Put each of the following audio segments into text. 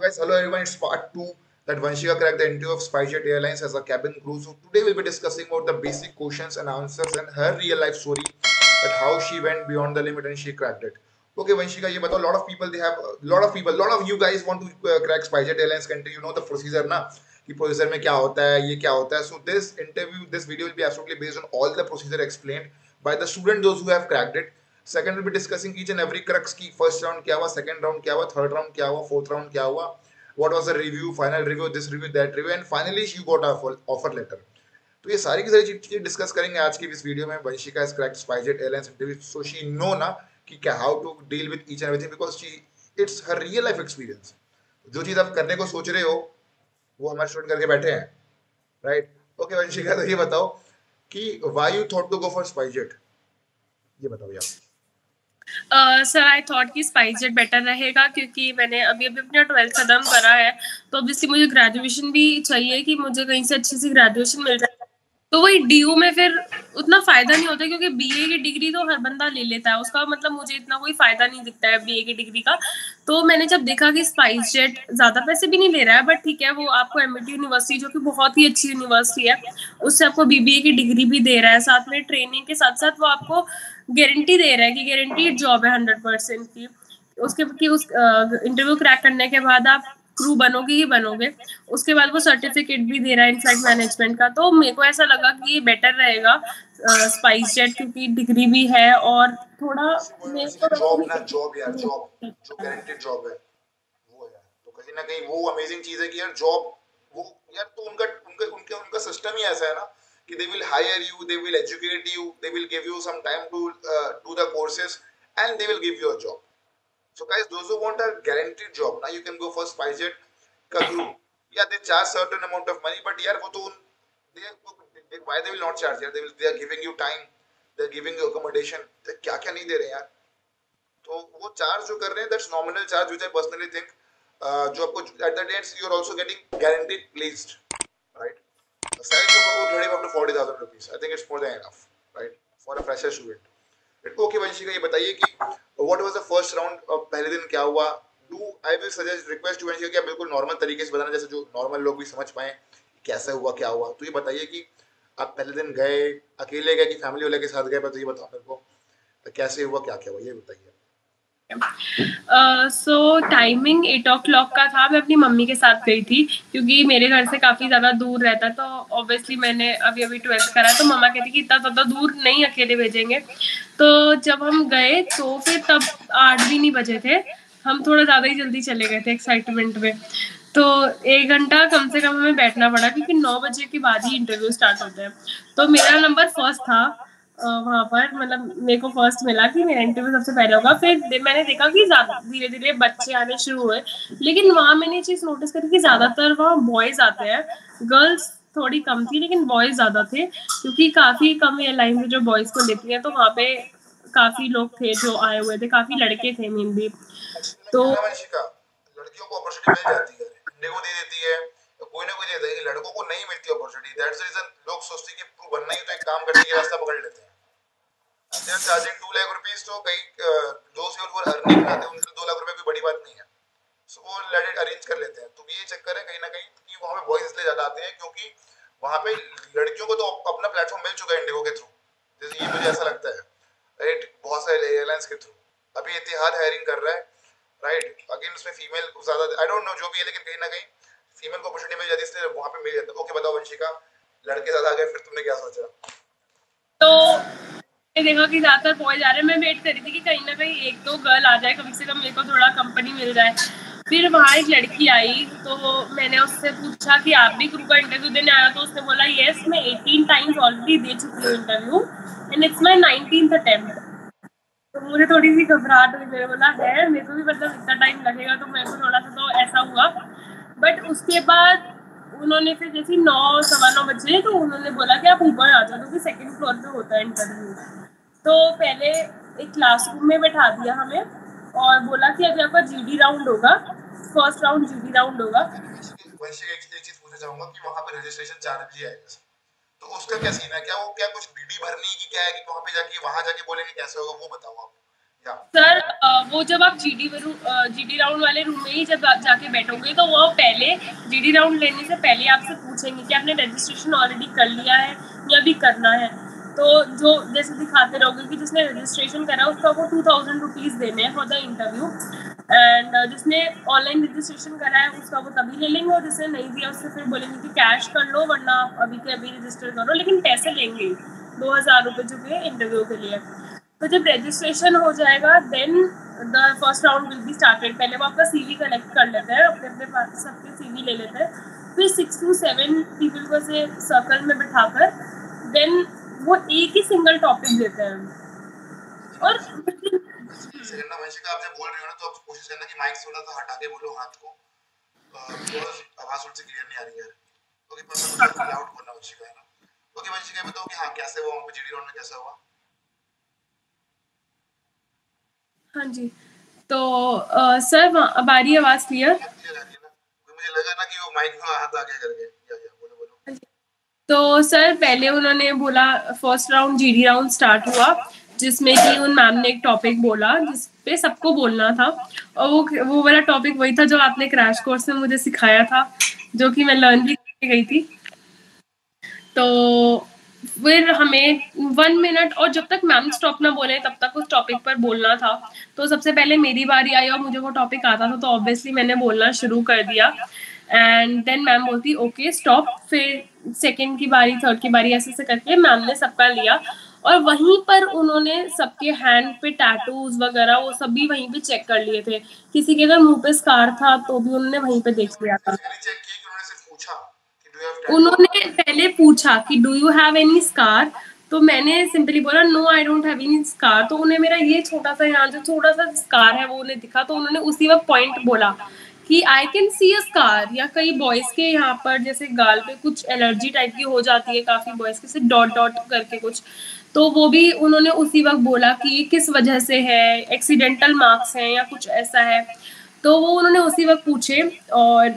So guys, hello everyone, it's part 2 that Vanshika cracked the interview of SpiceJet Airlines as a cabin crew. So today we'll be discussing about the basic questions and answers and her real life story, that how she went beyond the limit and she cracked it. Okay Vanshika, ये बताओ, lot of you guys want to crack SpiceJet Airlines country, you know the procedure ना, कि procedure में क्या होता है, ये क्या होता है. So this interview, this video will be absolutely based on all the procedure explained by the student, those who have cracked it. Second will be discussing each and every crux की first round क्या हुआ, second round क्या हुआ, third round क्या हुआ, fourth round क्या हुआ, what was the review, final review, this review, that review, and finally she got a full offer letter. तो ये सारी की सारी चीजें डिस्कस करेंगे आज की इस वीडियो में. Vanshika has cracked SpiceJet Airlines interview, so she know ना कि how to deal with each and everything because it's her real life experience. जो चीज आप करने को सोच रहे हो वो हमारे स्टूडेंट करके बैठे हैं, right? Okay वंशिका, तो ये बताओ कि why you thought to go for SpiceJet, ये बताओ यार. सर आई थॉट कि स्पाइसजेट बेटर रहेगा क्योंकि मैंने अभी अपना 12th खत्म करा है, तो ऑब्वियसली मुझे ग्रेजुएशन भी चाहिए कि मुझे कहीं से अच्छी सी ग्रेजुएशन मिल जाए. तो वही डीयू में फिर उतना फायदा नहीं होता क्योंकि बीए की डिग्री तो हर बंदा ले लेता है, उसका मतलब मुझे इतना कोई फायदा नहीं दिखता है बीए की डिग्री का. तो मैंने जब देखा कि स्पाइसजेट ज्यादा पैसे भी नहीं ले रहा है, बट ठीक है वो आपको एमआईटी यूनिवर्सिटी जो कि बहुत ही अच्छी यूनिवर्सिटी है उससे आपको बीबीए की डिग्री भी दे रहा है, साथ में ट्रेनिंग के साथ साथ वो आपको गारंटी दे रहा है कि गारंटीड जॉब है 100% की. उस इंटरव्यू क्रैक करने के बाद आप क्रू बनोगे ही बनोगे, उसके बाद वो सर्टिफिकेट भी दे रहा है इनफ्लाइट मैनेजमेंट का. तो मेरे को ऐसा लगा कि ये बेटर रहेगा स्पाइसजेट क्योंकि डिग्री भी है और थोड़ा जॉब है वो यार. तो कहीं ना कहीं वो अमेजिंग चीज है कि यार जॉब वो यार, तो उनका सिस्टम ही ऐसा है ना कि they will hire you, they will educate you, they will give you some time to do the courses and they will give you a job. So guys, those who want a guaranteed job, now you can go for SpiceJet ka crew. Yeah, they charge certain amount of money, but yaar wo to why they will not charge yaar, they are giving you time, they are giving you accommodation, they kya kya nahi de rahe yaar. To wo charge jo kar rahe hain, that's nominal charge which I personally think jo aapko at the end you are also getting guaranteed placed, right? $40,000. I think it's more than enough, right, for a fresher student. Okay, Vanshika, ये बताइए कि what was the first round of पहले दिन क्या हुआ? I will suggest request Vanshika कि आप बिल्कुल नॉर्मल तरीके से बताना जैसे जो नॉर्मल लोग भी समझ पाएं कैसे हुआ क्या हुआ. तो ये बताइए कि आप पहले दिन गए, अकेले गए कि फैमिली वाले के साथ गए, बताइए, बताओ मेरे को कैसे हुआ, क्या क्या हुआ ये बताइए. सो टाइमिंग 8 o'clock का था. मैं अपनी मम्मी के साथ गई थी क्योंकि मेरे घर से काफ़ी ज़्यादा दूर रहता, तो ऑब्वियसली मैंने अभी 12th करा तो मम्मा कहती कि इतना ज़्यादा दूर नहीं अकेले भेजेंगे. तो जब हम गए तो फिर तब 8 भी नहीं बजे थे, हम थोड़ा ज़्यादा ही जल्दी चले गए थे एक्साइटमेंट में. तो 1 घंटा कम से कम हमें बैठना पड़ा क्योंकि 9 बजे के बाद ही इंटरव्यू स्टार्ट होता है. तो मेरा नंबर फर्स्ट था वहाँ पर, मतलब मेरे को फर्स्ट मिला कि मेरा इंटरव्यू सबसे पहले होगा. फिर मैंने देखा कि धीरे धीरे बच्चे आने शुरू हुए, लेकिन वहाँ मैंने चीज़ नोटिस करी कि ज़्यादातर वहाँ बॉयज़ आते हैं, गर्ल्स थोड़ी कम थी लेकिन बॉयज़ ज़्यादा थे क्योंकि काफ़ी कम एयरलाइन जो बॉयज़ को लेती हैं. तो वहाँ पे काफ़ी लोग थे जो आए हुए थे, काफ़ी लड़के थे मेनली. तो लड़कियों को अपॉर्चुनिटी मिल जाती है, इंडिगो दे देती है, कोई ना कोई देता है, लड़कों को नहीं मिलती अपॉर्चुनिटी. दैट्स रीजन लोग सोचते हैं कि प्रूव बनना ही, तो एक काम करने के रास्ता पकड़ लेते हैं. अगर चार्जिंग ₹2 लाख तो कई दोस्त और वो अर्निंग करते हैं, उनके ₹2 लाख कोई बड़ी बात नहीं है, सो वो लेट अरेंज कर लेते हैं. तो ये चक्कर है कहीं ना कहीं कि वहाँ पे बॉयज इसलिए ज्यादा आते हैं क्योंकि वहाँ पे लड़कियों को तो अपना प्लेटफॉर्म मिल चुका है इंडिगो के थ्रू, जैसे ये मुझे ऐसा लगता है, राइट? बहुत सारे एयरलाइंस के थ्रू अभी एतिहाद हायरिंग कर रहा है, राइट? अगेन उसमें फीमेल ज्यादा, आई डोंट नो जो भी है, लेकिन कहीं ना कहीं फीमेल को अपॉर्चुनिटी मिल जाती है इसलिए वहाँ पे मिल जाता है. ओके बताओ वंशिका, लड़के ज्यादा आ गए फिर तुमने क्या सोचा? तो मैंने देखा कि ज्यादातर बॉयज आ रहे हैं, मैं वेट कर रही थी कि कहीं ना कहीं 1-2 गर्ल आ जाए, कम से कम मेरे को थोड़ा कंपनी मिल जाए. फिर वहाँ एक लड़की आई तो मैंने उससे पूछा कि आप भी क्रू का इंटरव्यू देने आया? तो उसने बोला यस, मैं 18 टाइम्स ऑलरेडी दे चुकी हूँ interview and it's my 19th attempt. तो मुझे थोड़ी सी घबराहट हुई, मैंने बोला है मेरे को भी मतलब इतना टाइम लगेगा, तो मेरे को थोड़ा सा तो ऐसा हुआ. बट उसके बाद उन्होंने फिर जैसे 9-9:15 बजे तो उन्होंने बोला कि आप ऊपर आ जाओ क्योंकि सेकंड फ्लोर पे होता है इंटरव्यू. तो पहले एक क्लासरूम में बैठा दिया हमें और बोला कि अगर आपका जीडी राउंड होगा, फर्स्ट राउंड जीडी राउंड होगा. वैसे एक चीज पूछना चाहूंगा कि वहां पे रजिस्ट्रेशन चार्ज भी आएगा, तो उसका क्या सीन है? क्या वो कुछ डीडी भरनी की क्या है कि वहां पे जाके बोलेंगे कैसे होगा, वो बताओ आप. सर वो जब आप जीडी राउंड वाले रूम में ही जब जाके बैठोगे तो वो पहले जीडी राउंड लेने से पहले आपसे पूछेंगे कि आपने रजिस्ट्रेशन ऑलरेडी कर लिया है या भी करना है। तो जो जैसे दिखाते रहोगे कि जिसने रजिस्ट्रेशन करा उसको आपको 2000 रुपीज़ देने हैं फॉर द इंटरव्यू, एंड जिसने ऑनलाइन रजिस्ट्रेशन करा है उसका वो तभी ले लेंगे, और जिसने नहीं दिया उससे फिर बोलेंगे कि कैश कर लो वरना अभी के अभी रजिस्टर करो, लेकिन पैसे लेंगे 2000 रुपये जो कि इंटरव्यू के लिए। तो जब रजिस्ट्रेशन हो जाएगा then the first round will be started. पहले वो आपका सीवी कलेक्ट कर लेते हैं, अपने अपने पास सबके सीवी ले लेते हैं, फिर 6 to 7 पीपल को से सर्कल में बिठाकर देन वो एक ही सिंगल टॉपिक देते हैं। और आप जब बोल रहे हो ना तो आप कोशिश करना कि माइक थोड़ा सा हटा के बोलो, हाथ को आवाज थोड़ी सी क्लियर नहीं आ रही है। ओके पर्सन लाउड बोलना वंशिका है ना। ओके वंशिका बताओ कि हां कैसे हुआ उनका जीडी राउंड में कैसा हुआ। हाँ जी तो सर हमारी आवाज क्लियर आ रही है ना, मुझे लगा ना कि वो माइक में हाथ आगे करके बोलो। तो सर पहले उन्होंने बोला first round GD round start हुआ जिसमें कि उन मैम ने एक टॉपिक बोला जिस पे सबको बोलना था, और वो वाला टॉपिक वही था जो आपने क्रैश कोर्स में मुझे सिखाया था, जो कि मैं लर्न भी करके गई थी। तो फिर हमें 1 मिनट और जब तक मैम स्टॉप ना बोले तब तक उस टॉपिक पर बोलना था। तो सबसे पहले मेरी बारी आई और मुझे वो टॉपिक आता था तो ऑब्वियसली मैंने बोलना शुरू कर दिया, एंड देन मैम बोलती ओके स्टॉप, फिर सेकेंड की बारी, थर्ड की बारी, ऐसे ऐसे करके मैम ने सबका लिया। और वहीं पर उन्होंने सबके हैंड पे टैटूज वगैरह वो सब भी वहीं पे चेक कर लिए थे, किसी के अगर मुंह पे स्कार था तो भी उन्होंने वहीं पे देख लिया था। उन्होंने पहले पूछा कि do you have any scar, तो मैंने सिंपली बोला no I don't have any scar. तो उन्हें मेरा ये छोटा सा यहाँ जो थोड़ा सा स्कार है वो उन्हें दिखा, तो उन्होंने उसी वक्त पॉइंट बोला कि I can C a scar. या कई बॉयज़ के यहाँ पर जैसे गाल पे कुछ एलर्जी टाइप की हो जाती है काफ़ी बॉयज़ के, सिर्फ डॉट डॉट करके कुछ, तो वो भी उन्होंने उसी वक्त बोला कि ये किस वजह से है, एक्सीडेंटल मार्क्स हैं या कुछ ऐसा है, तो वो उन्होंने उसी वक्त पूछे। और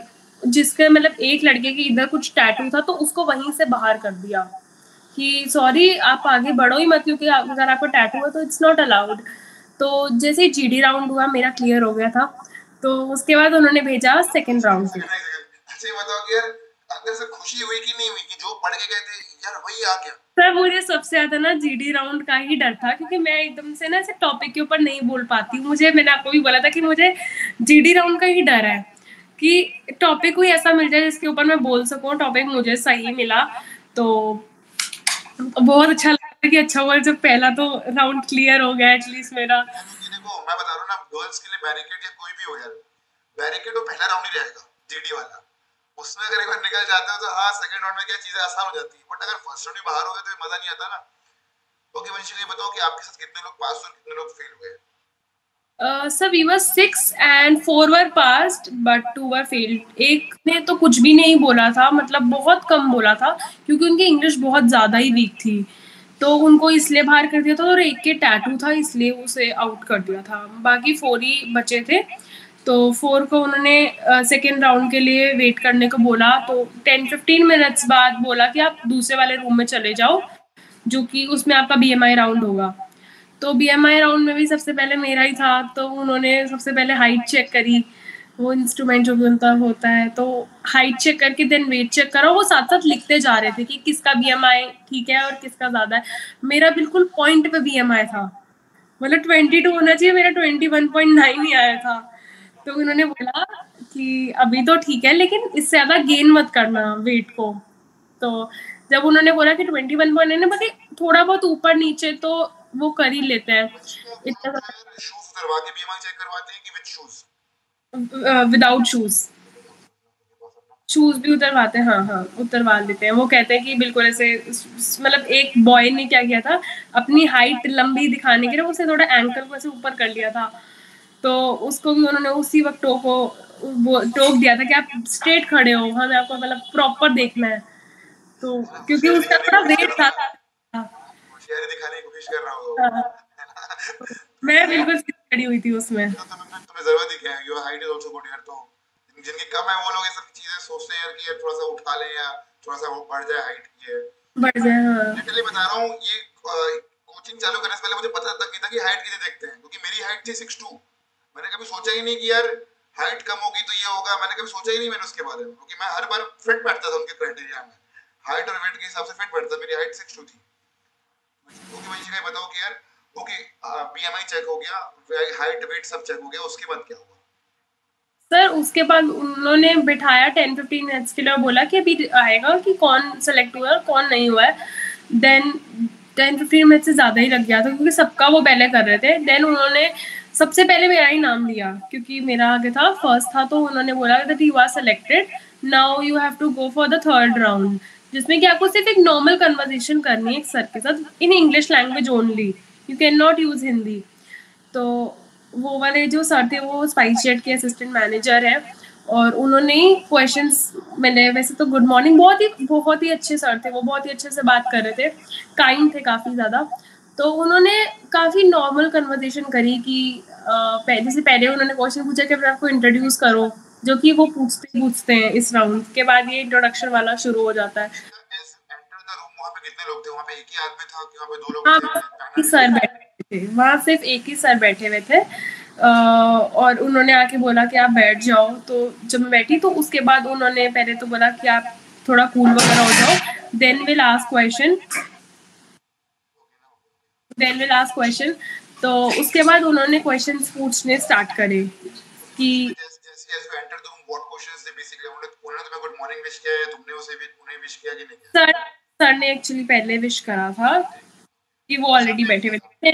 जिसके मतलब एक लड़के के इधर कुछ टैटू था तो उसको वहीं से बाहर कर दिया कि सॉरी आप आगे बढ़ो ही मत, क्योंकि अगर आपका टैटू है तो इट्स नॉट अलाउड। तो जैसे जी डी राउंड हुआ मेरा क्लियर हो गया था, तो उसके बाद उन्होंने भेजा सेकंड राउंड पे। अच्छा ये बताओ कि यार अंदर से खुशी हुई कि नहीं हुई कि जो पढ़ के गए थे यार वही आ गया। सर मुझे सबसे ज्यादा ना जीडी राउंड का ही डर था, क्योंकि मैं एकदम से ना ऐसे टॉपिक के ऊपर नहीं बोल पाती हूँ। मुझे मैंने आपको भी बोला था कि मुझे जीडी राउंड का ही डर है कि टॉपिक कोई ऐसा मिल जाए जिसके ऊपर मैं बोल सकूँ। टॉपिक मुझे सही मिला तो बहुत अच्छा लगा कि अच्छा हुआ जब पहला तो राउंड क्लियर हो गया एटलीस्ट मेरा। मैं बता रहा हूं ना गर्ल्स के लिए बैरिकेड या कोई भी हो यार, बैरिकेड तो पहला राउंड ही रहेगा जीडी वाला, उसमें अगर एक बार निकल जाते हो तो हाँ सेकंड राउंड में क्या चीजें आसान हो जाती है, बट अगर फर्स्ट राउंड में बाहर हो गए तो मजा नहीं आता ना। ओके वंशिका ये बताओ कि आपके साथ कितने लोग पास हुए कितने लोग फेल हुए। Sir we were 6 and 4 were passed but 2 were failed. एक ने तो कुछ भी नहीं बोला था, मतलब बहुत कम बोला था क्योंकि उनकी इंग्लिश बहुत ज्यादा ही वीक थी तो उनको इसलिए बाहर कर दिया था, और एक के टैटू था इसलिए उसे आउट कर दिया था। बाकी 4 ही बचे थे तो 4 को उन्होंने सेकेंड राउंड के लिए वेट करने को बोला, तो 10-15 मिनट्स बाद बोला कि आप दूसरे वाले रूम में चले जाओ जो कि उसमें आपका बीएमआई राउंड होगा। तो बीएमआई राउंड में भी सबसे पहले मेरा ही था, तो उन्होंने सबसे पहले हाइट चेक करी, वो इंस्ट्रूमेंट जो बनता होता है तो हाइट चेक करके देन वेट चेक करा, वो साथ साथ लिखते जा रहे थे कि किसका बीएमआई ठीक है और किसका ज़्यादा है। मेरा बिल्कुल पॉइंट पे बीएमआई था, मतलब 22 होना चाहिए, मेरा 21.9 ही आया था। तो उन्होंने बोला कि अभी तो ठीक है लेकिन इससे ज़्यादा गेन मत करना वेट को। तो जब उन्होंने बोला कि 21.9 बस थोड़ा बहुत ऊपर नीचे तो वो कर ही लेते हैं इतना। विदाउट शूज भी उतरवाते हैं, हाँ उतरवा देते हैं। वो कहते हैं कि बिल्कुल ऐसे, मतलब एक बॉय ने क्या किया था अपनी हाइट लंबी दिखाने के लिए उसे थोड़ा एंकल को ऐसे ऊपर कर लिया था, तो उसको भी उन्होंने उसी वक्त टोक दिया था कि आप स्ट्रेट खड़े हो, हमें आपको मतलब प्रॉपर देखना है। तो क्योंकि उसका थोड़ा वेट था मैं बिल्कुल खड़ी हुई थी उसमें। तुम्हें जरूरत ही क्या है, your height is also good यार। तो जिनके कम है वो लोग ये सब चीजें सोचते हैं यार कि यार थोड़ा सा उठा ले या थोड़ा सा वो बढ़ जाए हाइट, ये बढ़ जाए। हाँ लिटरली बता रहा हूं, ये कोचिंग चालू करने से पहले मुझे पता तक नहीं था कि हाइट कितनी देखते हैं, क्योंकि मेरी हाइट थी 6'2". मैंने कभी सोचा ही नहीं कि यार हाइट कम होगी तो ये होगा, मैंने कभी सोचा ही नहीं मैंने उसके बारे में, क्योंकि मैं हर बार फिट बैठता था उनके क्राइटेरिया में, हाइट और वेट के हिसाब से फिट बैठता था। मेरी हाइट 6'2" थी। ओके वंशिका ये बताओ कि यार ओके बीएमआई चेक हो गया, हाइट वेट सब चेक हो गया, उसके बाद क्या हुआ? सर उसके बाद उन्होंने बिठाया 10-15 मिनट्स के लिए, बोला कि अभी आएगा कि कौन सेलेक्ट हुआ है कौन नहीं हुआ है। देन 10-15 मिनट से ज़्यादा ही लग गया था क्योंकि सबका वो पहले कर रहे थे। देन उन्होंने सबसे पहले मेरा ही नाम लिया क्योंकि मेरा आगे था, फर्स्ट था, तो उन्होंने बोला that you are selected, now you have to go for the third round, जिसमें कि आपको सिर्फ एक नॉर्मल कन्वर्सेशन करनी है एक सर के साथ in English language only, you can not use Hindi. तो वो वाले जो सर थे वो स्पाइसजेट के असिस्टेंट मैनेजर हैं और उन्होंने क्वेश्चंस, मैंने वैसे तो गुड मॉर्निंग, बहुत ही अच्छे सर थे वो, बहुत ही अच्छे से बात कर रहे थे, काइंड थे काफ़ी ज़्यादा। तो उन्होंने काफ़ी नॉर्मल कन्वर्सेशन करी कि जैसे पहले उन्होंने क्वेश्चन पूछा कि अपने आपको इंट्रोड्यूस करो, जो कि वो पूछते हैं इस राउंड के बाद, ये इंट्रोडक्शन वाला शुरू हो जाता है। वहाँ सिर्फ एक ही सर बैठे हुए थे और उन्होंने आके बोला कि आप बैठ जाओ। तो जब मैं बैठी तो उसके बाद उन्होंने पहले तो बोला कि आप थोड़ा कूल वगैरह हो जाओ, देन विल आस्क क्वेश्चन। तो उसके बाद उन्होंने क्वेश्चंस पूछने स्टार्ट करे कि सर ने एक्चुअली पहले विश करा था कि वो ऑलरेडी बैठे हुए थे,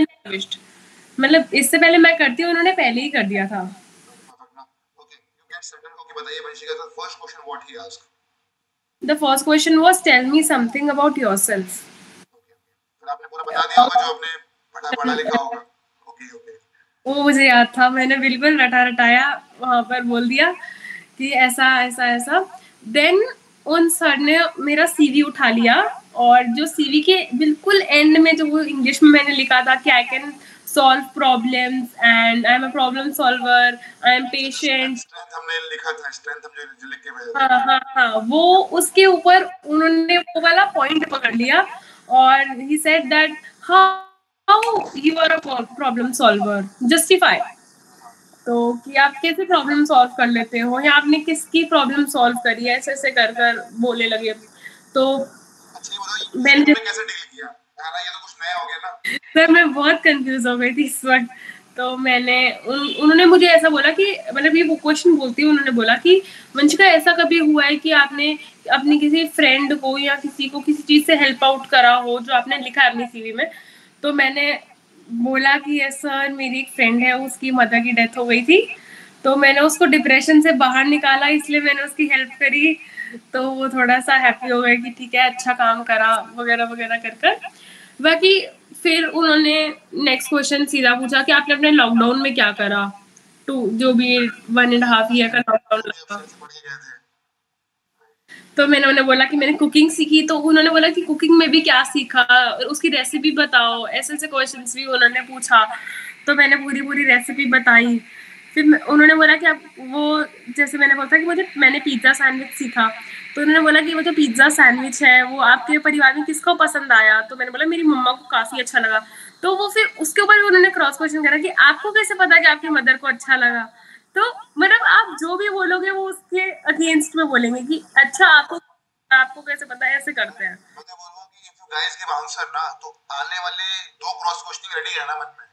मतलब इससे पहले मैं करती हूँ उन्होंने पहले ही कर दिया था। The first question was tell me something about yourself. आपने पूरा बता दिया होगा जो आपने पढ़ा लिखा होगा। वो मुझे याद था, मैंने बिल्कुल रटाया वहाँ पर, बोल दिया कि ऐसा। देन उन सर ने मेरा सीवी उठा लिया और जो सीवी के बिल्कुल एंड में जो वो इंग्लिश में मैंने लिखा था कि I can solve problems and I am a problem solver, I am patient, हमने लिखा था स्ट्रेंथ, हम जो लिख के भेजा था हां वो, उसके ऊपर उन्होंने वो वाला पॉइंट पकड़ लिया और he said that how you are a problem solver, justify, तो कि आप कैसे प्रॉब्लम सॉल्व कर लेते हो या आपने किसकी प्रॉब्लम सॉल्व करी है, ऐसे कर बोलने लगे। तो मैंने कैसे डील किया ना, ये तो कुछ नया हो गया ना सर, मैं बहुत कंफ्यूज हो गई थी इस वक्त। तो मैंने उन्होंने मुझे ऐसा बोला कि मतलब ये वो क्वेश्चन बोलती हूँ, उन्होंने बोला कि वंशिका ऐसा कभी हुआ है कि आपने अपनी किसी फ्रेंड को या किसी को किसी चीज़ से हेल्प आउट करा हो जो आपने लिखा है अपनी सीवी में? तो मैंने बोला कि यस सर, मेरी एक फ्रेंड है उसकी मदर की डेथ हो गई थी, तो मैंने उसको डिप्रेशन से बाहर निकाला इसलिए मैंने उसकी हेल्प करी। तो वो थोड़ा सा हैप्पी हो गए कि ठीक है अच्छा काम करा वगैरह वगैरह कर। बाकी फिर उन्होंने नेक्स्ट क्वेश्चन सीधा पूछा कि आपने अपने लॉकडाउन में क्या करा, टू जो भी 1.5 ईयर का लॉकडाउन लगा। तो मैंने उन्हें बोला कि मैंने कुकिंग सीखी, तो उन्होंने बोला कि कुकिंग में भी क्या सीखा और उसकी रेसिपी बताओ, ऐसे ऐसे क्वेश्चंस भी उन्होंने पूछा। तो मैंने पूरी रेसिपी बताई। फिर उन्होंने बोला कि आप वो जैसे मैंने बोला था कि मैंने पिज़्ज़ा सैंडविच सीखा, तो उन्होंने बोला कि वो जो पिज़्ज़ा सैंडविच है वो आपके परिवार में किसको पसंद आया? तो मैंने बोला मेरी मम्मा को काफ़ी अच्छा लगा। तो वो फिर उसके ऊपर उन्होंने क्रॉस क्वेश्चन करा कि आपको कैसे पता कि आपकी मदर को अच्छा लगा? तो मतलब आप जो भी बोलोगे वो उसके अगेंस्ट में बोलेंगे कि अच्छा आपको कैसे पता है, ऐसे करते हैं। मैं बोलूं कि if you guys give answer ना, तो आने वाले 2 क्रॉस क्वेश्चनिंग रेडी रहना मन में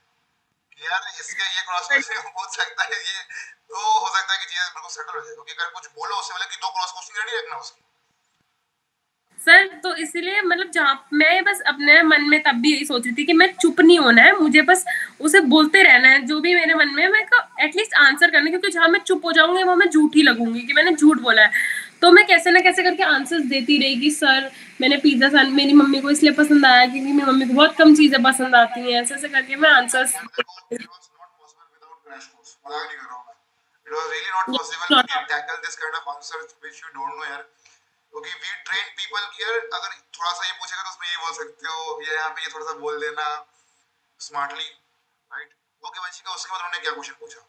कि यार इसका ये क्रॉस क्वेश्चन हो सकता है, ये तो हो सकता है कि चीजें बिल्कुल सेटल हो जाए, क्योंकि अगर कुछ बोलो उससे पहले कि 2 क्रॉस क्वेश्चनिंग रेडी रखना उसकी सर। तो इसीलिए मतलब जहाँ मैं बस अपने मन में तब भी यही सोचती थी कि मैं चुप नहीं होना है, मुझे बस उसे बोलते रहना है जो भी मेरे मन में, मैं एटलीस्ट आंसर करना, क्योंकि जहाँ मैं चुप हो जाऊंगी वहाँ मैं झूठी लगूंगी कि मैंने झूठ बोला है। तो मैं कैसे ना कैसे करके आंसर्स देती रहेगी, सर मैंने पिज्ज़ा सन मेरी मम्मी को इसलिए पसंद आया क्योंकि मेरी मम्मी को बहुत कम चीज़ें पसंद आती हैं, ऐसे ऐसे करके मैं answers. Okay, we train people here, अगर थोड़ा सा ये पूछेगा तो उसमें ये बोल सकते हो या यहाँ पे ये थोड़ा सा बोल देना स्मार्टली, राइट? ओके वंशिका, उसके बाद उन्होंने क्या क्वेश्चन पूछा?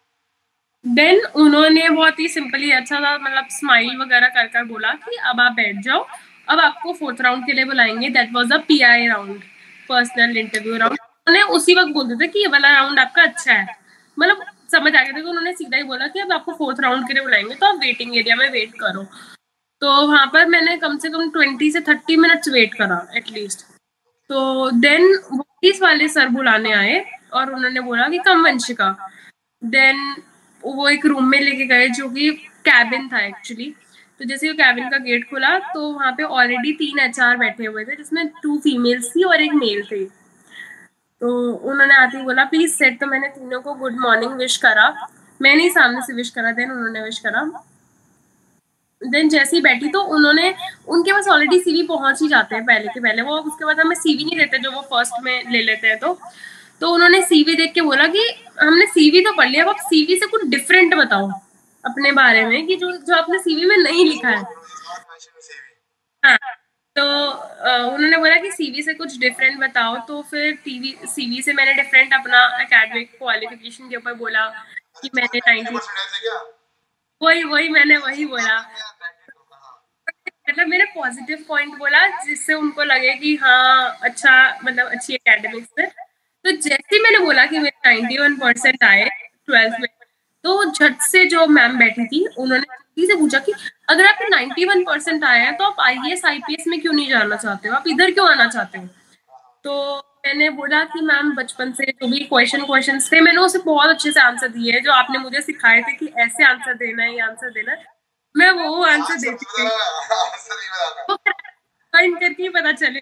देन उन्होंने बहुत ही सिंपली अच्छा था, मतलब स्माइल वगैरह कर बोला कि अब आप बैठ जाओ, अब आपको 4th राउंड के लिए बुलाएंगे। That was a PI round, personal interview round. उन्होंने उसी वक्त बोल दिया था कि ये वाला राउंड आपका अच्छा है, मतलब समझ आ गया था कि उन्होंने सीधा ही बोला कि अब आपको फोर्थ राउंड के लिए बुलाएंगे, तो आप वेटिंग एरिया में वेट करो। तो वहाँ पर मैंने कम से कम 20 से 30 मिनट्स वेट करा एटलीस्ट। तो देन इस वाले सर बुलाने आए और उन्होंने बोला कि कम वंशिका। देन वो एक रूम में लेके गए जो कि कैबिन था एक्चुअली। तो जैसे वो कैबिन का गेट खुला तो वहाँ पे ऑलरेडी 3 HR बैठे हुए थे जिसमें 2 फीमेल्स थी और 1 मेल थे। तो उन्होंने आते ही बोला प्लीज सेट। तो मैंने तीनों को गुड मॉर्निंग विश करा, मैंने ही सामने से विश करा, देन उन्होंने विश करा। देन जैसे ही बैठी तो उन्होंने, उनके पास ऑलरेडी सीवी पहुंच ही जाते हैं पहले के पहले, वो उसके बाद हमें सीवी नहीं देते जो वो फर्स्ट में ले लेते हैं। तो उन्होंने सीवी देख के बोला कि हमने सीवी तो पढ़ लिया, अब आप सीवी से कुछ डिफरेंट बताओ अपने बारे में कि जो आपने सीवी में नहीं लिखा है। हाँ, तो उन्होंने बोला कि सीवी से कुछ डिफरेंट बताओ। तो फिर सीवी से मैंने डिफरेंट अपना एकेडमिक क्वालिफिकेशन के ऊपर बोला कि मैंने 90 वही मैंने बोला, मतलब मेरे पॉजिटिव पॉइंट बोला जिससे उनको लगे कि हाँ अच्छा, मतलब अच्छी एकेडमिक्स है। तो जैसे ही मैंने बोला कि मेरे 91% आए 12th में, तो झट से जो मैम बैठी थी उन्होंने से पूछा कि अगर आपके 91% आए हैं तो आप IAS IPS में क्यों नहीं जाना चाहते हो, आप इधर क्यों आना चाहते हो। तो मैंने बोला कि मैम बचपन से जो भी क्वेश्चन थे मैंने उसे बहुत अच्छे से आंसर दिए हैं, जो आपने मुझे सिखाए थे कि ऐसे आंसर देना है, ये आंसर देना है, मैं वो आंसर देती थी, वो फाइंड करके ही पता चले। और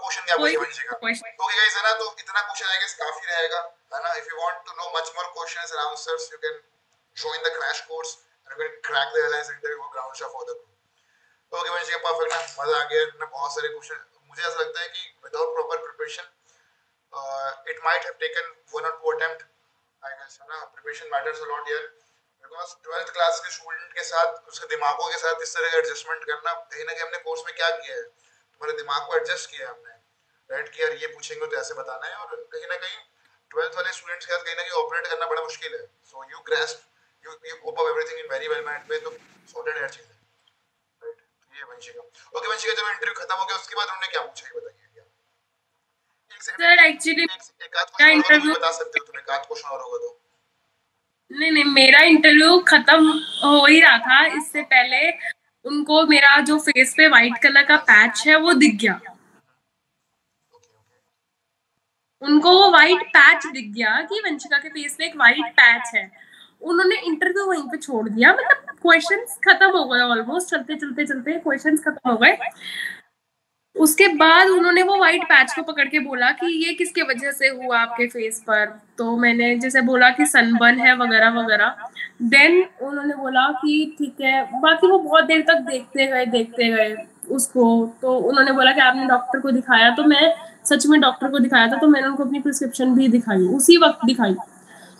क्वेश्चन क्या पूछे वंशिका? ओके गाइस है ना, तो इतना क्वेश्चन आई गेस काफी रहेगा है ना। If you want to know much more questions and answers you can join the crash course and you can crack the LS interview ground shot for the group. Okay Vanshika perfect है, मजा आ गया ना, बहुत सारे क्वेश्चन। मुझे ऐसा लगता है कि without proper preparation it might have taken 1 or 2 attempt I guess है ना। Preparation matters a lot here because 12th class के स्टूडेंट के साथ उसके दिमागों के साथ इस तरह का एडजस्टमेंट करना, कहीं ना कहीं हमने कोर्स में क्या किया है, हमारे दिमाग को एडजस्ट किया हमने, राइट, कि यार ये पूछेंगे तो ऐसे बताना है। और कहीं ना कहीं 12th वाले स्टूडेंट्स के साथ कहीं ना कहीं ऑपरेट करना बड़ा मुश्किल है। So you grasp you cope up everything in very well mind पे, तो सॉर्टेड है चीज, राइट। ये वंशिका, ओके वंशिका जब इंटरव्यू खत्म हो गया उसके बाद उन्होंने क्या पूछा ये बताइए। सर एक्चुअली का इंटरव्यू बता सकते हो, तुम्हें काट क्वेश्चन और होगा तो। नहीं, मेरा इंटरव्यू खत्म हो ही रहा था, इससे पहले उनको मेरा जो फेस पे व्हाइट कलर का पैच है वो दिख गया। उनको वो व्हाइट पैच दिख गया कि वंशिका के फेस पे एक व्हाइट पैच है। उन्होंने इंटरव्यू वहीं पे छोड़ दिया, मतलब क्वेश्चंस खत्म हो गए ऑलमोस्ट, चलते क्वेश्चंस खत्म हो गए। उसके बाद उन्होंने वो व्हाइट पैच को पकड़ के बोला कि ये किसके वजह से हुआ आपके फेस पर। तो मैंने जैसे बोला कि सनबर्न है वगैरह वगैरह। देन उन्होंने बोला कि ठीक है, बाकी वो बहुत देर तक देखते गए उसको। तो उन्होंने बोला कि आपने डॉक्टर को दिखाया, तो मैं सच में डॉक्टर को दिखाया था, तो मैंने उनको अपनी प्रिस्क्रिप्शन भी दिखाई, उसी वक्त दिखाई।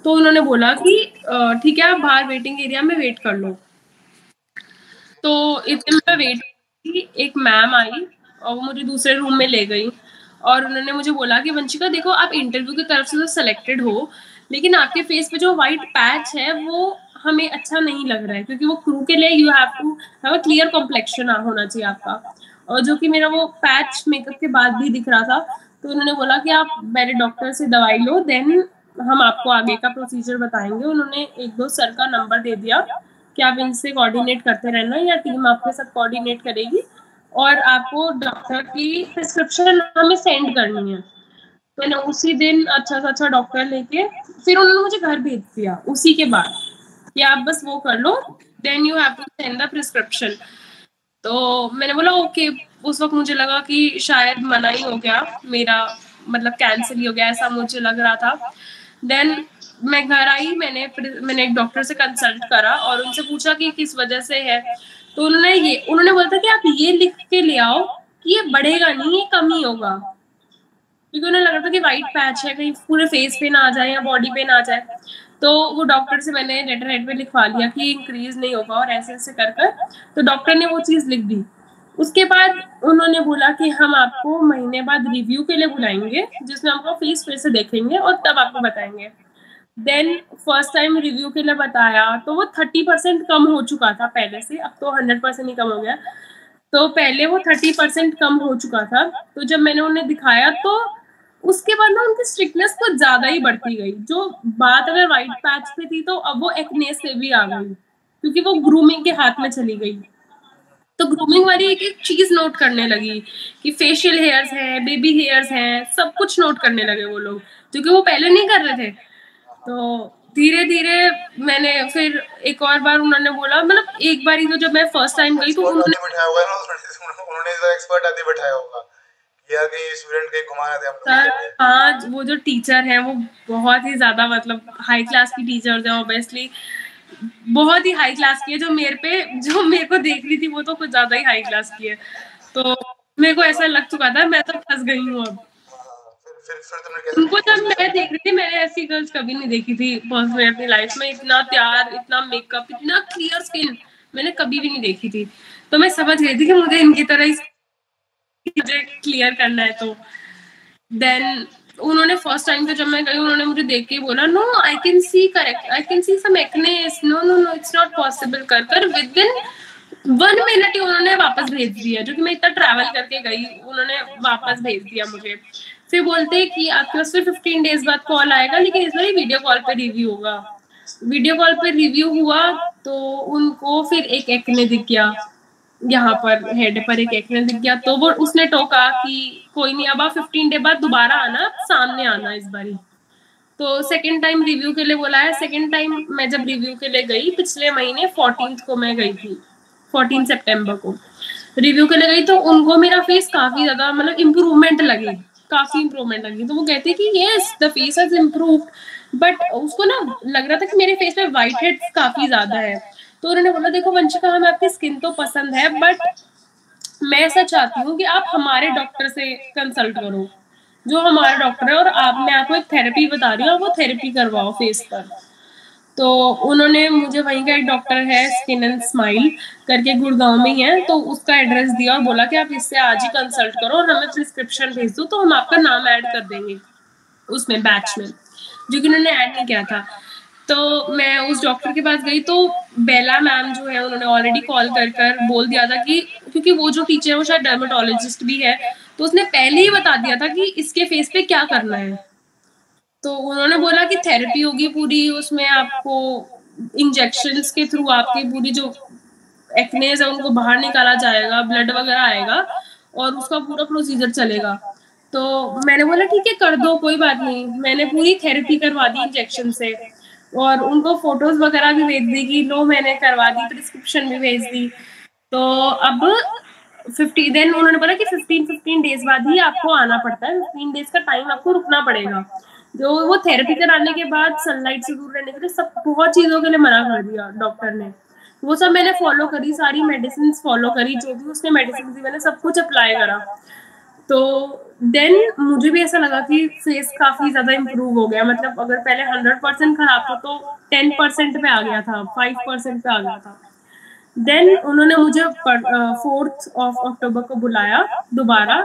तो उन्होंने बोला कि ठीक है आप बाहर वेटिंग एरिया में वेट कर लो। तो इतने में वेट एक मैम आई और वो मुझे दूसरे रूम में ले गई और उन्होंने मुझे बोला कि वंशिका देखो आप इंटरव्यू की तरफ से तो सेलेक्टेड हो, लेकिन आपके फेस पे जो वाइट पैच है वो हमें अच्छा नहीं लग रहा है, क्योंकि वो क्रू के लिए you have to have a clear complexion होना चाहिए आपका, और जो कि मेरा वो पैच मेकअप के बाद भी दिख रहा था। तो उन्होंने बोला कि आप मेरे डॉक्टर से दवाई लो, देन हम आपको आगे का प्रोसीजर बताएंगे। उन्होंने 1-2 सर का नंबर दे दिया कि आप इनसे कोऑर्डिनेट करते रहना या टीम आपके साथ कोऑर्डिनेट करेगी और आपको डॉक्टर की प्रिस्क्रिप्शन हमें सेंड करनी है। तो ना उसी दिन अच्छा सा अच्छा डॉक्टर लेके फिर उन्होंने मुझे घर भेज दिया उसी के बाद कि आप बस वो कर लो, then you have to send the prescription. तो मैंने बोला ओके। उस वक्त मुझे लगा कि शायद मना ही हो गया मेरा, मतलब कैंसिल ही हो गया, ऐसा मुझे लग रहा था। देन मैं घर आई, मैंने एक डॉक्टर से कंसल्ट करा और उनसे पूछा कि किस वजह से है। तो उन्होंने बोला था कि आप ये लिख के ले आओ कि ये बढ़ेगा नहीं, ये कम ही होगा, क्योंकि उन्हें लग रहा था कि वाइट पैच है कहीं पूरे फेस पे ना आ जाए या बॉडी पे ना आ जाए। तो वो डॉक्टर से मैंने लेटर हेड पे लिखवा लिया कि इंक्रीज नहीं होगा और ऐसे ऐसे कर कर, तो डॉक्टर ने वो चीज़ लिख दी। उसके बाद उन्होंने बोला कि हम आपको महीने बाद रिव्यू के लिए बुलाएंगे जिसमें आपको फेस फिर से देखेंगे और तब आपको बताएंगे। देन फर्स्ट टाइम रिव्यू के लिए बताया तो वो 30% कम हो चुका था पहले से, अब तो 100% ही कम हो गया। तो पहले वो 30% कम हो चुका था, तो जब मैंने उन्हें दिखाया तो उसके बाद ना उनकी स्ट्रिक्टनेस तो ज्यादा ही बढ़ती गई। जो बात अगर वाइट पैच पे थी तो अब वो एक्ने से भी आ गई, क्योंकि वो ग्रूमिंग के हाथ में चली गई। तो ग्रूमिंग वाली एक एक चीज नोट करने लगी कि फेशियल हेयर्स हैं, बेबी हेयर्स हैं, सब कुछ नोट करने लगे वो लोग, क्योंकि वो पहले नहीं कर रहे थे। तो धीरे धीरे मैंने फिर एक और बार उन्होंने बोला, मतलब एक बार ही तो जब मैं फर्स्ट टाइम गई तो उन्होंने सर, हाँ वो जो टीचर हैं वो बहुत ही ज्यादा मतलब हाई क्लास की टीचर्स हैं, ऑब्वियसली बहुत ही हाई क्लास की है। जो मेरे को देख रही थी वो तो कुछ ज्यादा ही हाई क्लास की है, तो मेरे को ऐसा लग चुका था मैं तो फंस गई हूँ अब। उनको जब मैं देख रही थी, मैंने ऐसी गर्ल्स कभी नहीं देखी थी पर्सनली अपनी लाइफ में, इतना प्यार, इतना मेकअप, इतना क्लियर स्किन मैंने कभी भी नहीं देखी थी। तो मैं समझ गई थी कि मुझे इनकी तरह क्लियर करना है। तो देन उन्होंने फर्स्ट टाइम पे जब मैं गई उन्होंने मुझे देख के बोला, no I can see correct, I can see some एक्नेस, no no no it's not possible कर। विद इन 1 मिनट ही उन्होंने वापस भेज दिया, जो कि मैं इतना ट्रैवल करके गई, उन्होंने वापस भेज दिया मुझे। फिर बोलते हैं कि आपके पास 15 डेज बाद कॉल आएगा, लेकिन इस बार वीडियो कॉल पे रिव्यू होगा। वीडियो कॉल पे रिव्यू हुआ तो उनको फिर एक एक्ने दिख गया, यहाँ पर हेड पर एक एक्ने दिख गया। तो वो उसने टोका कि कोई नहीं, अब आप 15 डे बाद दोबारा आना, सामने आना इस बारी। तो सेकंड टाइम रिव्यू के लिए बुलाया। सेकंड टाइम मैं जब रिव्यू के लिए गई, पिछले महीने 14 को मैं गई थी, 14 सितंबर को रिव्यू के लिए गई, तो उनको मेरा फेस काफी ज्यादा मतलब इम्प्रूवमेंट लगी, काफी इम्प्रूवमेंट लगी। तो वो कहते कि yes the face has improved, but उसको ना लग रहा था कि मेरे फेस पे व्हाइट हेड काफी ज्यादा है। तो उन्होंने बोला, देखो वंशिका, हमें आपकी स्किन तो पसंद है, बट मैं ऐसा चाहती हूँ कि आप हमारे डॉक्टर से कंसल्ट करो, जो हमारा डॉक्टर है, और आप, मैं आपको एक थेरेपी बता रही हूँ, वो थेरेपी करवाओ फेस पर। तो उन्होंने मुझे वहीं का एक डॉक्टर है, स्किन एंड स्माइल करके, गुड़गांव में ही है, तो उसका एड्रेस दिया और बोला कि आप इससे आज ही कंसल्ट करो और हमें प्रिस्क्रिप्शन भेज दो, तो हम आपका नाम ऐड कर देंगे उसमें बैच में, जो कि उन्होंने ऐड नहीं किया था। तो मैं उस डॉक्टर के पास गई तो बेला मैम जो है उन्होंने ऑलरेडी कॉल कर बोल दिया था कि, क्योंकि वो जो टीचर है वो शायद डर्मेटोलॉजिस्ट भी है, तो उसने पहले ही बता दिया था कि इसके फेस पे क्या करना है। तो उन्होंने बोला कि थेरेपी होगी पूरी, उसमें आपको इंजेक्शंस के थ्रू आपकी पूरी जो एक्नेस है उनको बाहर निकाला जाएगा, ब्लड वगैरह आएगा और उसका पूरा प्रोसीजर चलेगा। तो मैंने बोला ठीक है कर दो, कोई बात नहीं। मैंने पूरी थेरेपी करवा दी इंजेक्शन से और उनको फोटोज वगैरह भी भेज दी कि लो मैंने करवा दी, प्रिस्क्रिप्शन भी भेज दी। तो अब 15 दिन उन्होंने बोला कि 15 डेज बाद ही आपको आना पड़ता है, 15 डेज का टाइम आपको रुकना पड़ेगा। जो वो थेरेपी कराने के बाद सनलाइट से दूर रहने के लिए, सब बहुत चीज़ों के लिए मना कर दिया डॉक्टर ने। वो सब मैंने फॉलो करी, सारी मेडिसिन फॉलो करी, जो भी उसने मेडिसिन दी मैंने सब कुछ अप्लाई करा। तो देन मुझे भी ऐसा लगा कि फेस काफ़ी ज़्यादा इम्प्रूव हो गया, मतलब अगर पहले 100% खराब था तो 10% पे आ गया था, 5% पे आ गया था। देन उन्होंने मुझे 4 अक्टूबर को बुलाया दोबारा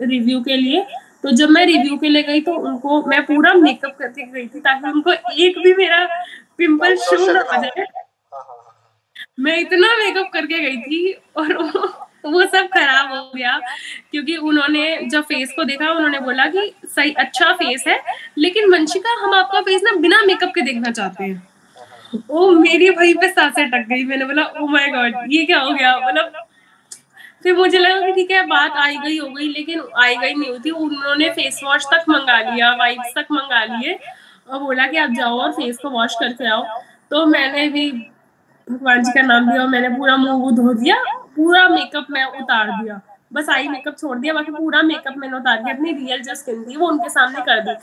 रिव्यू के लिए। तो जब मैं रिव्यू के लिए गई तो उनको मैं पूरा मेकअप करके गई थी ताकि उनको एक भी मेरा पिम्पल शो ना हो जाए। मैं इतना मेकअप करके गई थी और वो सब खराब हो गया, क्योंकि उन्होंने जब फेस को देखा उन्होंने बोला कि सही अच्छा फेस है, लेकिन वंशिका हम आपका फेस ना बिना मेकअप के देखना चाहते हैं। ओ मेरी भाई पे सांसें अटक गई। मैंने बोला ओ माय गॉड ये क्या हो गया, मतलब फिर मुझे लगा कि ठीक है बात आई गई हो गई, लेकिन आई गई नहीं हुई थी। उन्होंने फेस वॉश तक मंगा लिया, वाइप्स तक मंगा लिए और बोला कि आप जाओ और फेस को वॉश करके आओ। तो मैंने भी भगवान जी का नाम लिया, मैंने पूरा मुंह धो दिया, पूरा मेकअप मैं उतार दिया, बस आई मेकअप छोड़ दिया, बाकी पूरा मेकअप मैंने उतार दिया, अपनी रियल जो स्किन थी वो उनके सामने कर दी।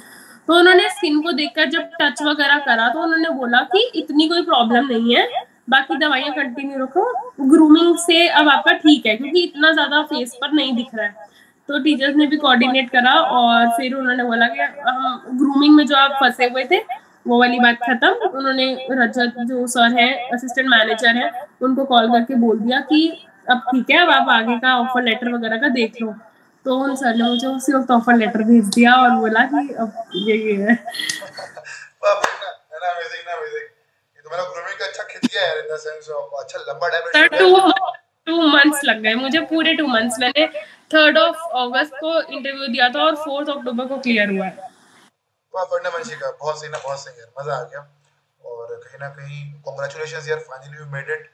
तो उन्होंने स्किन को देखकर जब टच वगैरह करा तो उन्होंने बोला कि इतनी कोई प्रॉब्लम नहीं है, बाकी दवाइयाँ कंटिन्यू रखो, ग्रूमिंग से अब आपका ठीक है, क्योंकि इतना ज़्यादा फेस पर नहीं दिख रहा है। तो टीचर्स ने भी कोऑर्डिनेट करा और फिर उन्होंने बोला कि हम ग्रूमिंग में जो आप फंसे हुए थे वो वाली बात खत्म। उन्होंने रजत जो सर हैं, असिस्टेंट मैनेजर हैं, उनको कॉल करके बोल दिया कि अब ठीक है, अब आप आगे का ऑफर लेटर वगैरह का देख लो। तो उन सर ने मुझे उसी वक्त ऑफर लेटर भेज दिया और बोला कि अब ये है। Amazing, amazing. ये तुम्हारा ग्रूमिंग का अच्छा खिंच गया है इन द सेंस ऑफ अच्छा लंबा टाइम। सर 2 मंथ 2 months लग गए मुझे, पूरे 2 months। मैंने 3rd of August को इंटरव्यू दिया था और 4th October को क्लियर हुआ है। वंशिका बहुत सही ना, बहुत सही यार, मजा आ गया। और कहीं ना कहीं कांग्रेचुलेशंस यार, finally we made it.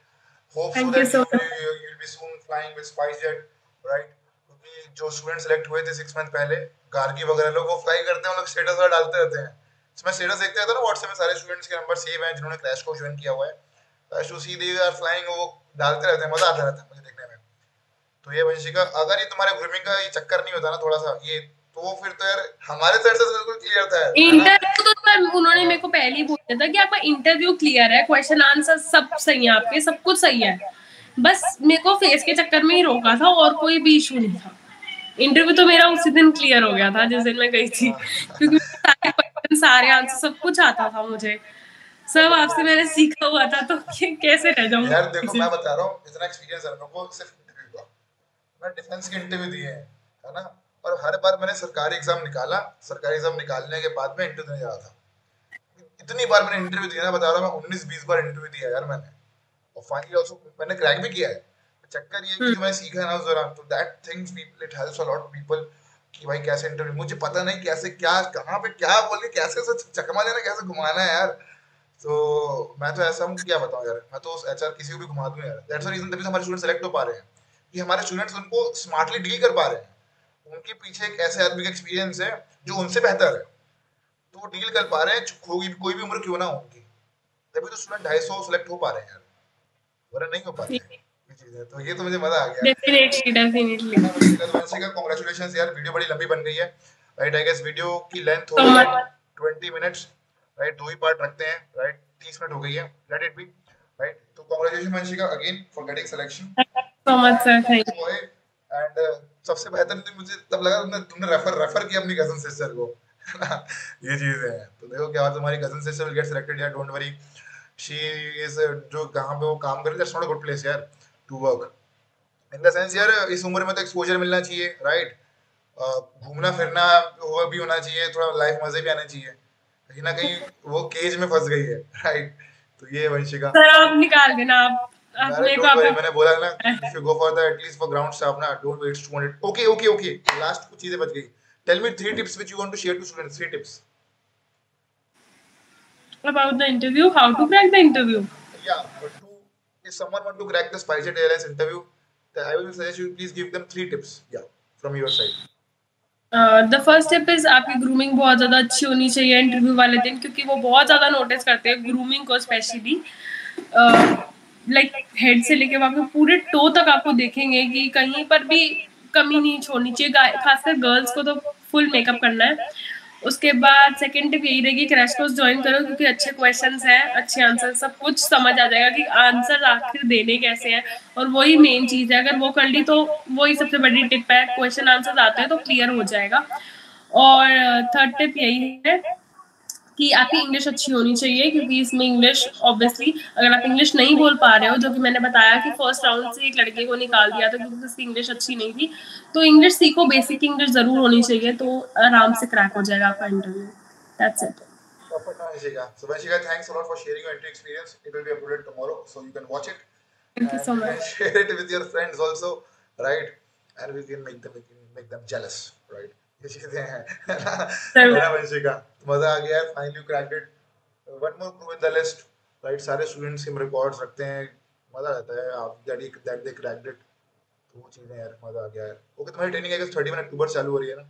Hope so that you will be soon flying with SpiceJet, right? क्योंकि जो स्टूडेंट सेलेक्ट हुए थे 6 मंथ पहले, गार्गी वगैरह लोग वो फ्लाई करते हैं, उन लोग स्टेटस वगैरह डालते रहते हैं। इसमें स्टेटस देखते रहता ना व्हाट्सएप में, सारे स्टूडेंट्स के नंबर सेव हैं जिन्होंने क्रैश कोर्स ज्वाइन किया हुआ है। I too see they are flying, वो डालते रहते हैं, मजा आता रहता है मुझे देखने में। तो ये वंशिका, अगर ये तुम्हारे ग्रूमिंग का ये चक्कर नहीं होता ना थोड़ा सा ये, तो फिर तो यार हमारे साइड से बिल्कुल क्लियर था। इंटरव्यू तो मैं, उन्होंने मेरे को पहले ही बोल दिया था कि आपका इंटरव्यू क्लियर है, क्वेश्चन आंसर सब सही है आपके, सब कुछ सही है, बस मेरे को फेस के चक्कर में ही रोका था और कोई भी इशू नहीं था। इंटरव्यू तो मेरा उसी दिन क्लियर हो गया था जिस दिन मैं गई थी, क्योंकि सारे क्वेश्चन, सारे आंसर, सब कुछ आता था मुझे, सब आपसे मैंने सीखा हुआ था। तो कैसे रह जाऊं यार? देखो मैं बता रहा हूं, इतना एक्सपीरियंस है मेरे को सिर्फ इंटरव्यू का। मैं डिफेंस के इंटरव्यू दिए हैं, है ना, और हर बार मैंने सरकारी एग्जाम निकाला, सरकारी एग्जाम निकालने के बाद में इंटरव्यू देने जा रहा था। इतनी बार मैंने इंटरव्यू दिया ना, बता रहा हूं मैं 19-20 बार इंटरव्यू दिया यार मैंने, और फाइनली आल्सो मैंने क्रैक भी किया है। चक्कर ये कि मैं सीखा ना उस दौरान, तो that things people, it helps a lot people कि भाई कैसे इंटरव्यू, मुझे पता नहीं कैसे, क्या, कहां पे क्या बोल के कैसे चकमा देना, कैसे घुमाना है यार। तो मैं तो ऐसा हूं कि क्या बताऊं यार, मैं तो एचआर किसी को भी घुमा दूं यार। दैट्स द रीजन तभी हमारे स्टूडेंट सेलेक्ट हो पा रहे हैं, कि हमारे स्टूडेंट्स उनको स्मार्टली डील कर पा रहे हैं। उनके पीछे एक ऐसे आदमी का एक्सपीरियंस है जो उनसे बेहतर है, तो वो डील कर पा रहे हैं, कोई भी उम्र क्यों ना हो उनकी। तभी तो स्टूडेंट 250 सेलेक्ट हो पा रहे हैं यार, वरना नहीं हो पा रहे हैं। तो ये तो मुझे मजा आ गया। डेफिनेटली वंशिका, कांग्रेचुलेशंस यार। वीडियो बड़ी लंबी बन गई है, राइट? आई गेस वीडियो की लेंथ हो 20 मिनट्स, राइट? 2 ही पार्ट रखते हैं, राइट? 30 मिनट हो गई है, लेट इट बी, राइट? तो congratulations Vanshika again for getting selection. So much sir, thank you. And सबसे बेहतर तो मुझे तब लगा तुमने रेफर किया अपनी कजन सिस्टर को। ये चीज है, तो देखो क्या तुम्हारी cousin sister will get selected यार, डोंट वरी। शी इज जो कहां पे वो काम कर रही है, that's not a good place यार to work in the sense यार। इस उम्र में तो एक्सपोजर मिलना चाहिए, राइट? घूमना फिरना हुआ भी होना चाहिए, थोड़ा लाइफ मजे भी आने चाहिए। कहीं ना कहीं वो केज में फंस गई है, राइट? तो ये वंशिका सर, आप निकाल देना, आप मेरे को, मैंने बोला ना if you go for the at least for ground staff ना, don't wait 200। Okay okay okay, last कुछ चीजें बच गई। Tell me 3 tips which you want to share to students. 3 tips about the interview, how to crack the interview. Yeah, but to if someone want to crack the SpiceJet Airlines interview, then I will suggest you please give them 3 tips, yeah, from your side. The first tip is आपकी grooming बहुत ज्यादा अच्छी होनी चाहिए interview वाले दिन, क्योंकि वो बहुत ज्यादा नोटिस करते हैं ग्रूमिंग को स्पेशली। लाइक हेड से लेके वहाँ पे पूरे टो तक आपको देखेंगे कि कहीं पर भी कमी नहीं छोड़नी चाहिए, खासकर गर्ल्स को तो फुल मेकअप करना है। उसके बाद सेकंड टिप यही रहेगी, क्रैश कोर्स ज्वाइन करो, क्योंकि अच्छे क्वेश्चंस हैं, अच्छे आंसर, सब कुछ समझ आ जाएगा कि आंसर आखिर देने कैसे हैं, और वही मेन चीज़ है। अगर वो कर ली तो वही सबसे बड़ी टिप है, क्वेश्चन आंसर आते हैं तो क्लियर हो जाएगा। और थर्ड टिप यही है कि आपकी इंग्लिश अच्छी होनी चाहिए, क्योंकि इसमें इंग्लिश ऑब्वियसली, अगर आप इंग्लिश नहीं बोल पा रहे हो, जो कि मैंने बताया कि फर्स्ट राउंड से एक लड़के को निकाल दिया था क्योंकि उसकी इंग्लिश अच्छी नहीं थी, तो इंग्लिश सीखो, बेसिक इंग्लिश जरूर होनी चाहिए, तो आराम से क्रैक हो जाएगा आपका interview. That's it. So Vanshika, thanks a lot for sharing your experience. It will be uploaded tomorrow, so you can watch it. Thank you so much. Share it with your friends also, right? And we can make them jealous, right? मजा आ गया यार, finally cracked it. One more crew in the list, right? सारे students के records रखते हैं, मजा आता है आप दैट दे क्रैक्ड इट। तो वो चीजें यार, मजा आ गया यार। ओके, तुम्हारी ट्रेनिंग आई गेस 31 अक्टूबर चालू हो रही है ना?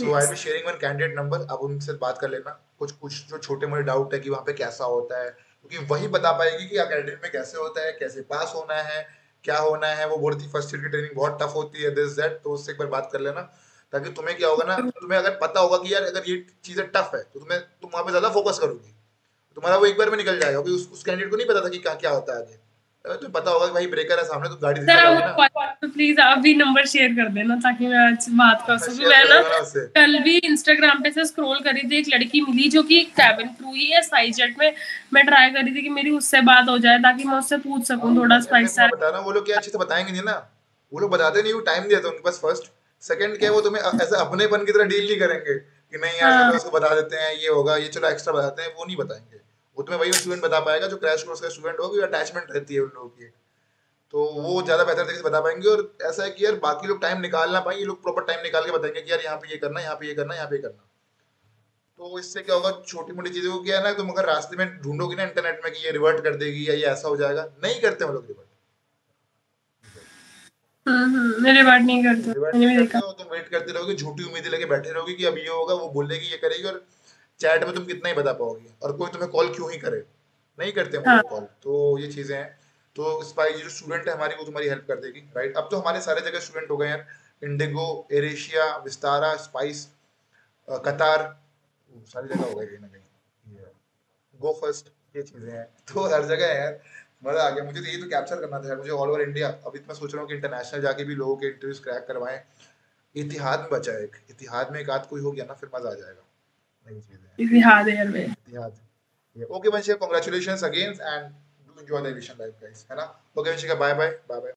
So I be sharing one candidate number, आप उनसे बात कर लेना। कुछ जो छोटे मोटे डाउट है कि वहाँ पे कैसा होता है, क्योंकि वही बता पाएगी कि कैंडिडेट में कैसे होता है, कैसे पास होना है, क्या होना है। वो बोलती फर्स्ट ईयर की ट्रेनिंग बहुत टफ होती है, दिस दैट, तो उससे एक बार बात कर लेना, ताकि तुम्हें क्या होगा ना, तुम्हें अगर पता होगा कि यार अगर ये चीजें टफ है तो तुम वहाँ पे ज्यादा फोकस करोगी, तुम्हारा वो एक बार में निकल जाएगा। क्योंकि उस कैंडिडेट को नहीं पता था कि क्या होता है आगे, अगर तुम्हें पता होगा कि भाई ब्रेकर है सामने, तो गाड़ी सर प्लीज आप भी नंबर शेयर कर देना, ताकि मैं आज बात कर सकूं। मैं ना कल भी इंस्टाग्राम पे से स्क्रॉल कर रही थी, एक लड़की मिली जो कि कैबिन क्रू ही है स्पाइसजेट में। मैं ट्राई कर रही थी कि मेरी उससे बात हो जाए, ताकि मैं उससे पूछ सकूं थोड़ा स्पाइसजेट बताना। वो लोग क्या अच्छे से बताएंगे नहीं ना, वो लोग बताते नहीं, वो टाइम देते उनके पास। फर्स्ट सेकंड क्या, वो तुम्हें ऐसे अपनेपन की तरह डील नहीं करेंगे कि नहीं यार चलो उसको बता देते हैं, ये होगा, ये चलो एक्स्ट्रा बताते हैं, वो नहीं बताएंगे। वो तुम्हें वही स्टूडेंट बता पाएगा जो क्रैश कोर्स का स्टूडेंट होगा, अटैचमेंट रहती है उन लोगों की। तो वो ज़्यादा बेहतर तरीके से बता पाएंगे। और ऐसा है कि यार बाकी लोग टाइम निकाल ना पाएंगे, ये लोग प्रॉपर टाइम निकाल के बताएंगे कि यार यहाँ पे ये करना, यहाँ पे ये करना, यहाँ पे करना। तो इससे क्या होगा, छोटी मोटी चीज़ों को क्या है ना, तुम अगर रास्ते में ढूंढोगे ना इंटरनेट में कि ये रिवर्ट कर देगी या ये ऐसा हो जाएगा, नहीं करते हम लोग रिवर्ट। रिवर्ट नहीं करते, तुम वेट करते रहोगे, झूठी उम्मीद लेके बैठे रहोगे कि अब ये होगा, वो बोलेगी, ये करेगी, और चैट में तुम कितना ही बता पाओगे, और कोई तुम्हें कॉल क्यों ही करे, नहीं करते हम लोग कॉल। तो ये चीज़ें हैं। तो स्पाइस जो स्टूडेंट है हमारी, वो तुम्हारी हेल्प कर देगी, राइट। अब तो हमारे सारे जगह स्टूडेंट हो गए हैं, इंडिगो, एरेशिया, विस्तारा, स्पाइस, कतार, सारी जगह हो गए कहीं ना कहीं, गो फर्स्ट, ये चीज़ें हैं। तो हर जगह है यार, मज़ा आ गया। मुझे तो यही तो कैप्चर करना था यार, मुझे ऑल ओवर इंडिया। अभी तो मैं सोच रहा हूँ कि इंटरनेशनल जाके भी लोगों के इंटरव्यूज क्रैक करवाएं। इतिहाद में बचा एक, इतिहाद में एक आध कोई हो गया ना, फिर मज़ा आ जाएगा। नई चीज़ें, इतिहाद है यार मेरे, Etihad. Okay Vanshika, congratulations again and do enjoy the aviation life guys, है ना। Okay Vanshika, bye bye.